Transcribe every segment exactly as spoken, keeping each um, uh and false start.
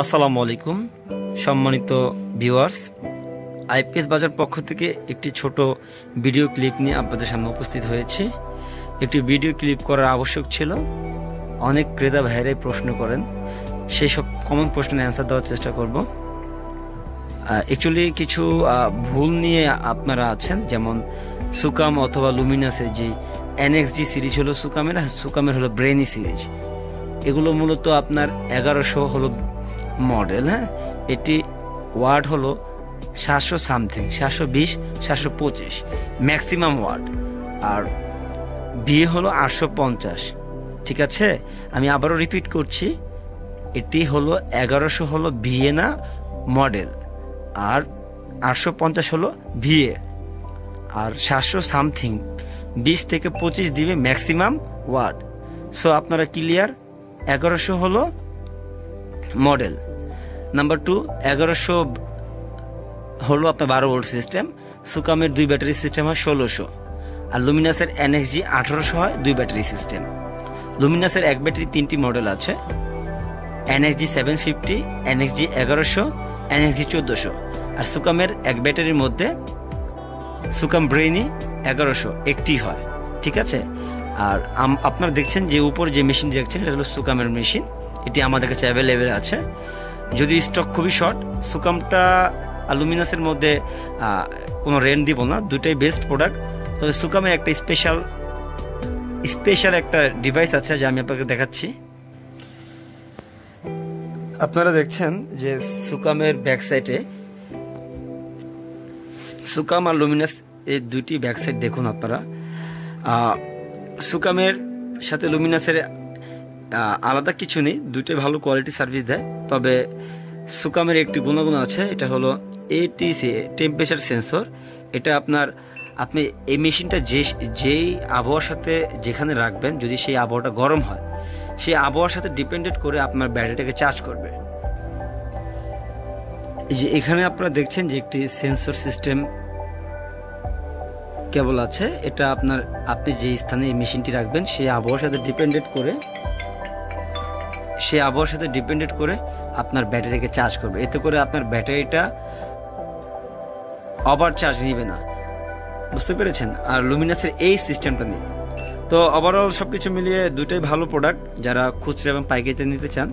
আসসালামু আলাইকুম সম্মানিত ভিউয়ার্স, আইপিএস বাজার পক্ষ থেকে একটি ছোট ভিডিও ক্লিপ নিয়ে আপনাদের সামনে উপস্থিত হয়েছে। একটি ভিডিও ক্লিপ করার আবশ্যক ছিল। অনেক ক্রেতা ভাইরাই প্রশ্ন করেন, সেই সব কমন প্রশ্নের অ্যান্সার দেওয়ার চেষ্টা করব। অ্যাকচুয়ালি কিছু ভুল নিয়ে আপনারা আছেন, যেমন সুকাম অথবা লুমিনাসের যে এনএক্সজি সিরিজ হলো সুকামের, সুকামের হলো ব্রেনি সিরিজ। এগুলো মূলত আপনার এগারোশো হলো মডেল, হ্যাঁ এটি ওয়ার্ড হলো সাতশো সামথিং, সাতশো বিশ সাতশো পঁচিশ ম্যাক্সিমাম ওয়ার্ড, আর বিয়ে হলো আটশো পঞ্চাশ। ঠিক আছে, আমি আবারও রিপিট করছি, এটি হলো এগারোশো হলো ভিয়েনা মডেল, আর আটশো পঞ্চাশ হলো ভিএ, আর সাতশো সামথিং বিশ থেকে পঁচিশ দিবে ম্যাক্সিমাম ওয়ার্ড। সো আপনারা ক্লিয়ার, এগারোশো হলো মডেল। নাম্বার টু, এগারোশো হলো আপনার বারো ভোল্ট সিস্টেম, সুকামের দুই ব্যাটারি সিস্টেম হয় ষোলোশো, আর লুমিনাসের এনএক্সজি আঠারোশো হয় দুই ব্যাটারি সিস্টেম। লুমিনাসের এক ব্যাটারি তিনটি মডেল আছে, এনএক্সজি সেভেন ফিফটি, এনএক্সজি এগারোশো, এনএক্সজি চোদ্দোশো। আর সুকামের এক ব্যাটারির মধ্যে সুকাম ব্রেনি এগারোশো একটি হয়। ঠিক আছে, আর আপনারা দেখছেন যে উপর যে মেশিনটি দেখছেন এটা হলো সুকামের মেশিন, এটি আমাদের কাছে অ্যাভেলেবেল আছে, যদি স্টক খুবই শর্ট। সুকামটা লুমিনাসের মধ্যে কোনো রেন্ট দিব না, দুটাই বেস্ট প্রোডাক্ট। তবে সুকামের একটা স্পেশাল স্পেশাল একটা ডিভাইস আছে যা আমি আপনাকে দেখাচ্ছি। আপনারা দেখছেন যে সুকামের ব্যাক সাইডে, সুকাম আর লুমিনাস এই দুইটি ব্যাক সাইড দেখুন আপনারা। সুকামের সাথে লুমিনাসের আলাদা কিছু নেই, দুটোই ভালো কোয়ালিটি সার্ভিস দেয়। তবে সুকামের একটি গুণাগুণ আছে, এটা হলো এটিসি টেম্পারেচার সেন্সর। এটা আপনার আপনি এই মেশিনটা যে যেই আবহাওয়ার সাথে যেখানে রাখবেন, যদি সেই আবহাওয়াটা গরম হয়, সেই আবহাওয়ার সাথে ডিপেন্ডেড করে আপনার ব্যাটারিটাকে চার্জ করবে। যে এখানে আপনারা দেখছেন যে একটি সেন্সর সিস্টেম কেবল আছে, এটা আপনার আপনি যে স্থানে এই মেশিনটি রাখবেন সেই আবহাওয়ার সাথে ডিপেন্ডেড করে সেই আবহাওয়ার সাথে ডিপেন্ডেড করে আপনার ব্যাটারিকে চার্জ করবে। এতে করে আপনার ব্যাটারিটা ওভার চার্জ নেবে না, বুঝতে পেরেছেন? আর লুমিনাসের এই সিস্টেমটা নেই। তো ওভারঅল সব কিছু মিলিয়ে দুটোই ভালো প্রোডাক্ট। যারা খুচরা এবং পাইকারিতে নিতে চান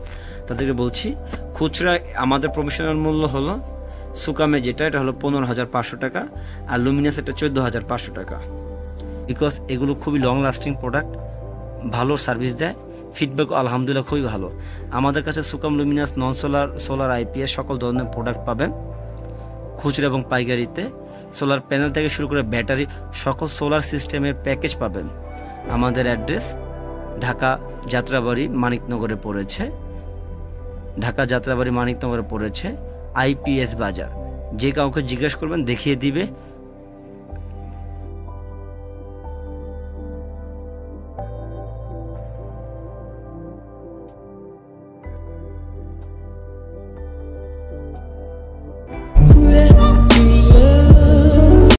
তাদেরকে বলছি, খুচরা আমাদের প্রফেশনাল মূল্য হলো সুকামে যেটা, এটা হলো পনেরো হাজার পাঁচশো টাকা, আর লুমিনাস এটা চোদ্দো হাজার পাঁচশো টাকা। বিকজ এগুলো খুবই লং লাস্টিং প্রোডাক্ট, ভালো সার্ভিস দেয়, ফিডব্যাক আলহামদুলিল্লাহ খুবই ভালো। আমাদের কাছে Sukam, Luminous, non solar, solar IPS সকল ধরনের প্রোডাক্ট পাবেন খুচরা এবং পাইকারিতে। সোলার প্যানেল থেকে শুরু করে ব্যাটারি সকল সোলার সিস্টেমের প্যাকেজ পাবেন। আমাদের অ্যাড্রেস ঢাকা যাত্রাবাড়ি মানিকনগরে পড়েছে, ঢাকা যাত্রাবাড়ি মানিকনগরে পড়েছে আইপিএস বাজার। যে কাউকে জিজ্ঞেস করবেন দেখিয়ে দিবে।